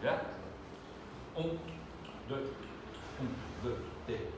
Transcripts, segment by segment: Yeah? Un, deux, et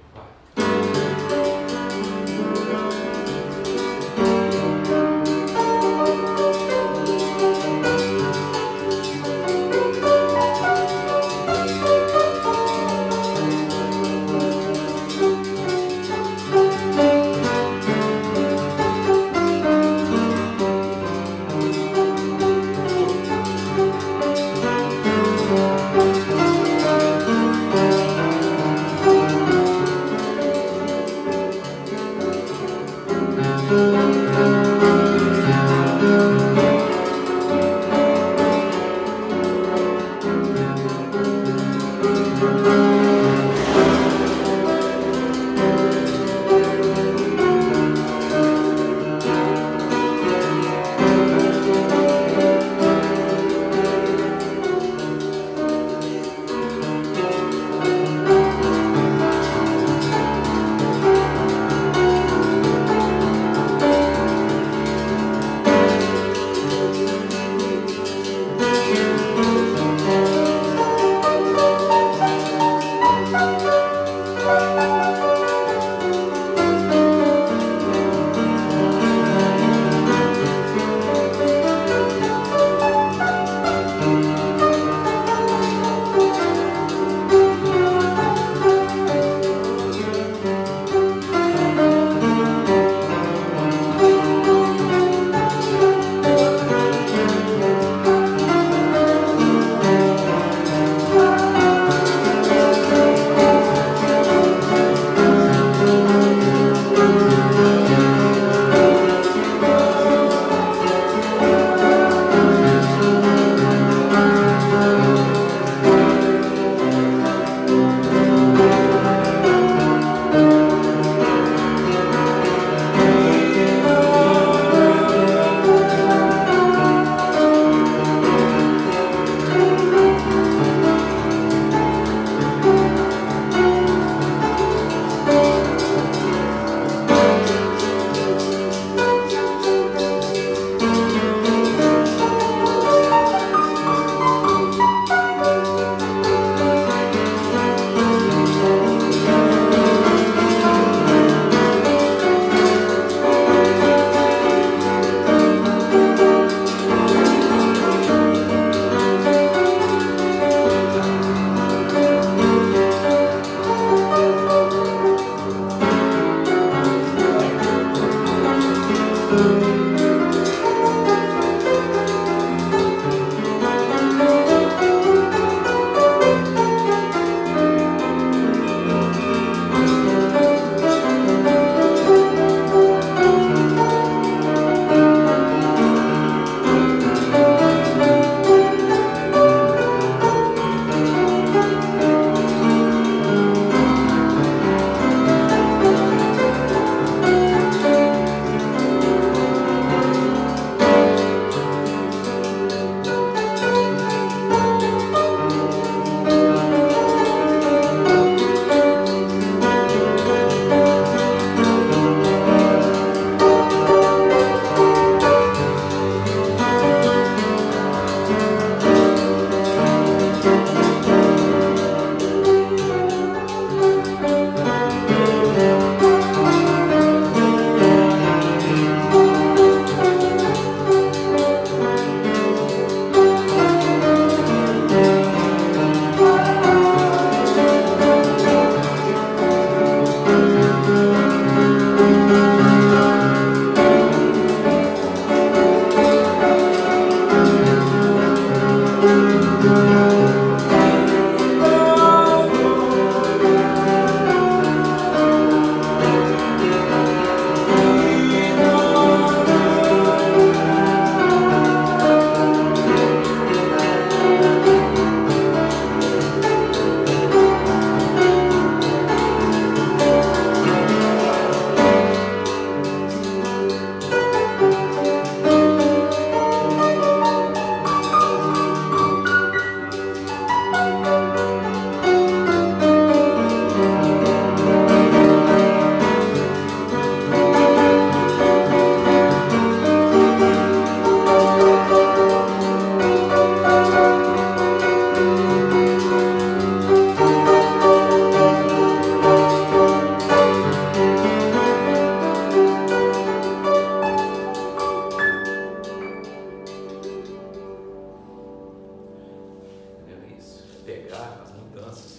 pegar as mudanças,